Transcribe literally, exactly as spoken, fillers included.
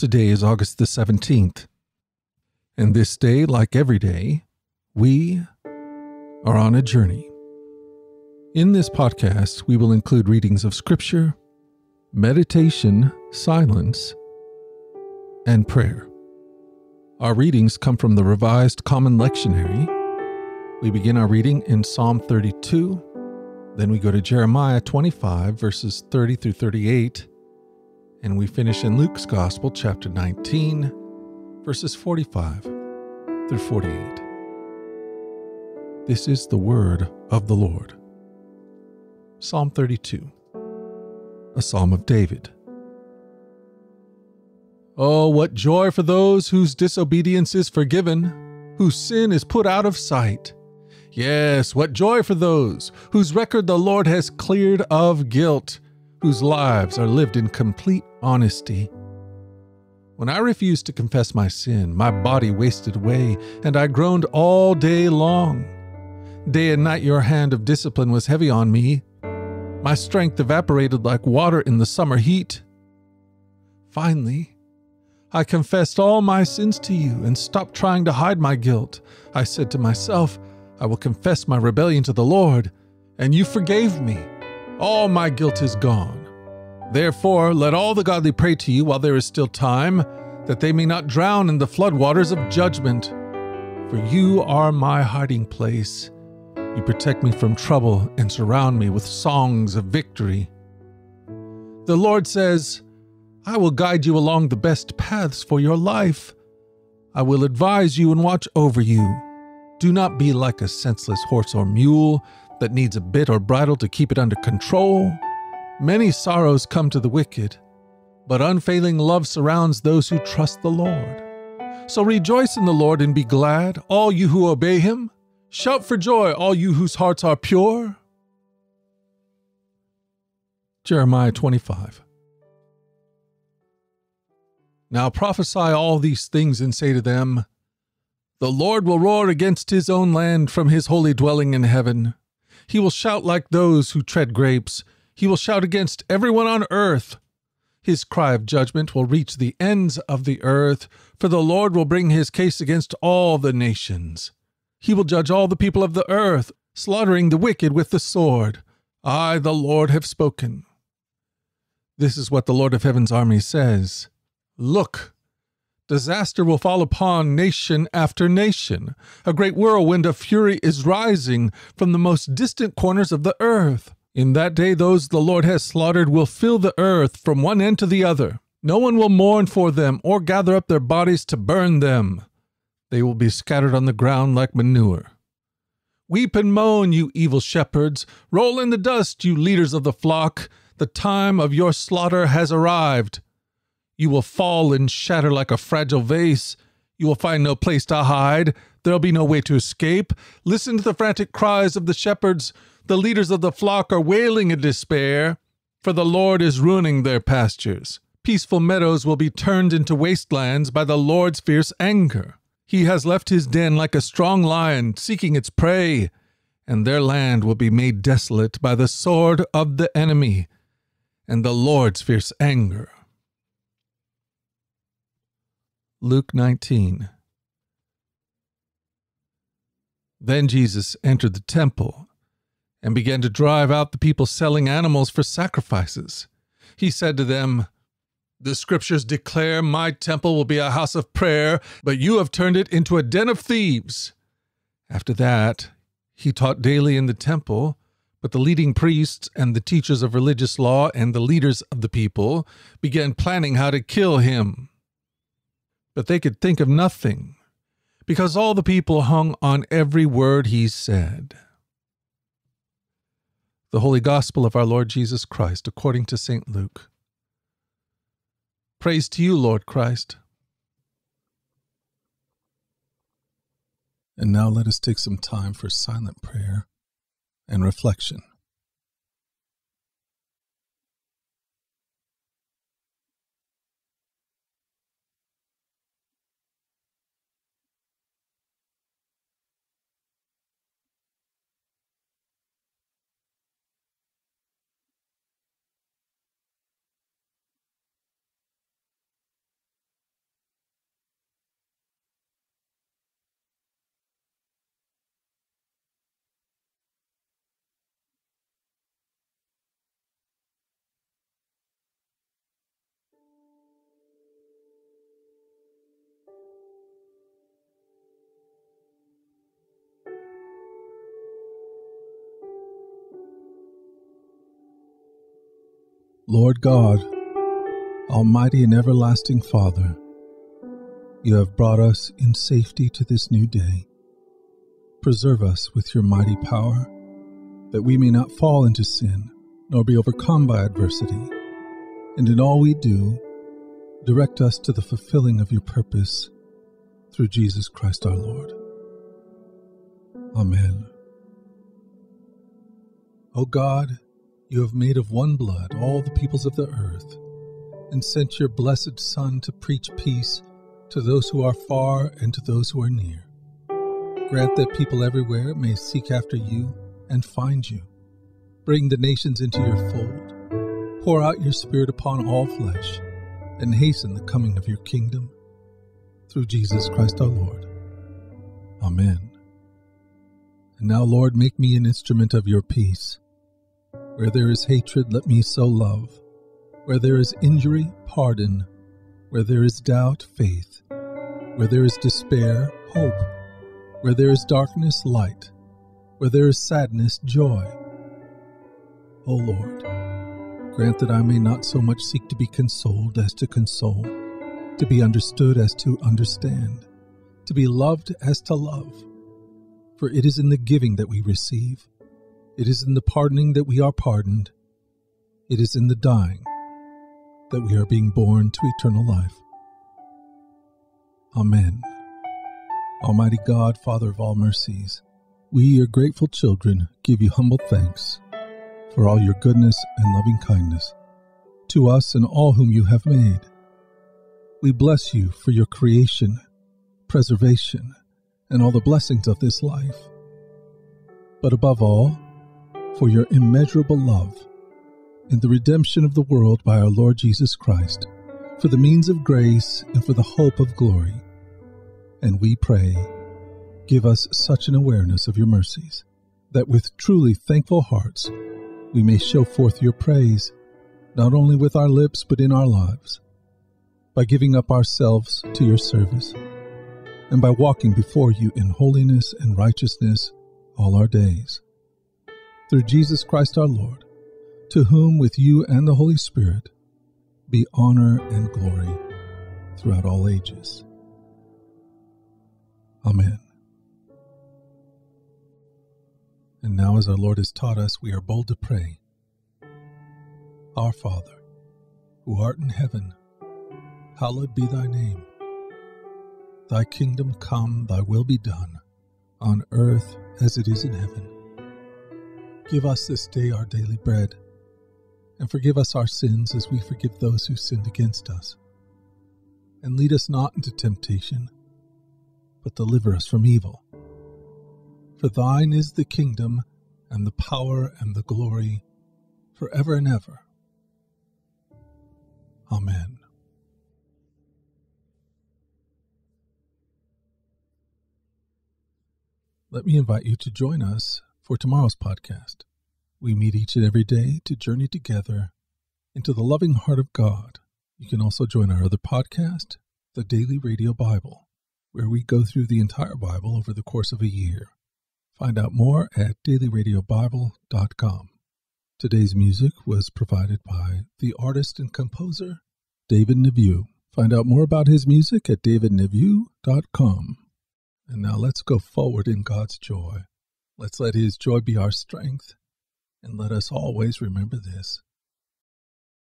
Today is August the seventeenth, and this day, like every day, we are on a journey. In this podcast, we will include readings of Scripture, meditation, silence, and prayer. Our readings come from the Revised Common Lectionary. We begin our reading in Psalm thirty-two, then we go to Jeremiah twenty-five, verses thirty through thirty-eight, and we finish in Luke's Gospel, chapter nineteen, verses forty-five through forty-eight. This is the word of the Lord. Psalm thirty-two, a Psalm of David. Oh, what joy for those whose disobedience is forgiven, whose sin is put out of sight. Yes, what joy for those whose record the Lord has cleared of guilt, whose lives are lived in complete honesty. When I refused to confess my sin, my body wasted away, and I groaned all day long. Day and night your hand of discipline was heavy on me. My strength evaporated like water in the summer heat. Finally, I confessed all my sins to you and stopped trying to hide my guilt. I said to myself, I will confess my rebellion to the Lord, and you forgave me. All my guilt is gone. Therefore, let all the godly pray to you while there is still time, that they may not drown in the floodwaters of judgment. For you are my hiding place. You protect me from trouble and surround me with songs of victory. The Lord says, I will guide you along the best paths for your life. I will advise you and watch over you. Do not be like a senseless horse or mule that needs a bit or bridle to keep it under control. Many sorrows come to the wicked, but unfailing love surrounds those who trust the Lord. So rejoice in the Lord and be glad, all you who obey him. Shout for joy, all you whose hearts are pure. Jeremiah twenty-five. Now prophesy all these things and say to them, the Lord will roar against his own land from his holy dwelling in heaven. He will shout like those who tread grapes. He will shout against everyone on earth. His cry of judgment will reach the ends of the earth, for the Lord will bring his case against all the nations. He will judge all the people of the earth, slaughtering the wicked with the sword. I, the Lord, have spoken. This is what the Lord of Heaven's army says. Look, disaster will fall upon nation after nation. A great whirlwind of fury is rising from the most distant corners of the earth. In that day, those the Lord has slaughtered will fill the earth from one end to the other. No one will mourn for them or gather up their bodies to burn them. They will be scattered on the ground like manure. Weep and moan, you evil shepherds. Roll in the dust, you leaders of the flock. The time of your slaughter has arrived. You will fall and shatter like a fragile vase. You will find no place to hide. There will be no way to escape. Listen to the frantic cries of the shepherds. The leaders of the flock are wailing in despair, for the Lord is ruining their pastures. Peaceful meadows will be turned into wastelands by the Lord's fierce anger. He has left his den like a strong lion seeking its prey, and their land will be made desolate by the sword of the enemy and the Lord's fierce anger. Luke nineteen. Then Jesus entered the temple and began to drive out the people selling animals for sacrifices. He said to them, the scriptures declare my temple will be a house of prayer, but you have turned it into a den of thieves. After that, he taught daily in the temple, but the leading priests and the teachers of religious law and the leaders of the people began planning how to kill him. But they could think of nothing, because all the people hung on every word he said. The Holy Gospel of our Lord Jesus Christ, according to Saint Luke. Praise to you, Lord Christ. And now let us take some time for silent prayer and reflection. Lord God, Almighty and everlasting Father, you have brought us in safety to this new day. Preserve us with your mighty power, that we may not fall into sin, nor be overcome by adversity. And in all we do, direct us to the fulfilling of your purpose, through Jesus Christ our Lord. Amen. O God, you have made of one blood all the peoples of the earth, and sent your blessed Son to preach peace to those who are far and to those who are near. Grant that people everywhere may seek after you and find you. Bring the nations into your fold. Pour out your Spirit upon all flesh, and hasten the coming of your kingdom. Through Jesus Christ our Lord. Amen. And now, Lord, make me an instrument of your peace. Where there is hatred, let me sow love. Where there is injury, pardon. Where there is doubt, faith. Where there is despair, hope. Where there is darkness, light. Where there is sadness, joy. O Lord, grant that I may not so much seek to be consoled as to console, to be understood as to understand, to be loved as to love. For it is in the giving that we receive. It is in the pardoning that we are pardoned. It is in the dying that we are being born to eternal life. Amen. Almighty God, Father of all mercies, we, your grateful children, give you humble thanks for all your goodness and loving kindness to us and all whom you have made. We bless you for your creation, preservation, and all the blessings of this life, but above all, for your immeasurable love and the redemption of the world by our Lord Jesus Christ, for the means of grace and for the hope of glory. And we pray, give us such an awareness of your mercies, that with truly thankful hearts we may show forth your praise, not only with our lips but in our lives, by giving up ourselves to your service, and by walking before you in holiness and righteousness all our days. Through Jesus Christ our Lord, to whom with you and the Holy Spirit be honor and glory throughout all ages. Amen. And now, as our Lord has taught us, we are bold to pray. Our Father, who art in heaven, hallowed be thy name. Thy kingdom come, thy will be done, on earth as it is in heaven. Give us this day our daily bread, and forgive us our sins as we forgive those who sinned against us. And lead us not into temptation, but deliver us from evil. For thine is the kingdom, and the power, and the glory, forever and ever. Amen. Let me invite you to join us for tomorrow's podcast. We meet each and every day to journey together into the loving heart of God. You can also join our other podcast, the Daily Radio Bible, where we go through the entire Bible over the course of a year. Find out more at daily radio bible dot com. Today's music was provided by the artist and composer, David Neveu. Find out more about his music at david neveu dot com. And now let's go forward in God's joy. Let's let his joy be our strength, and let us always remember this,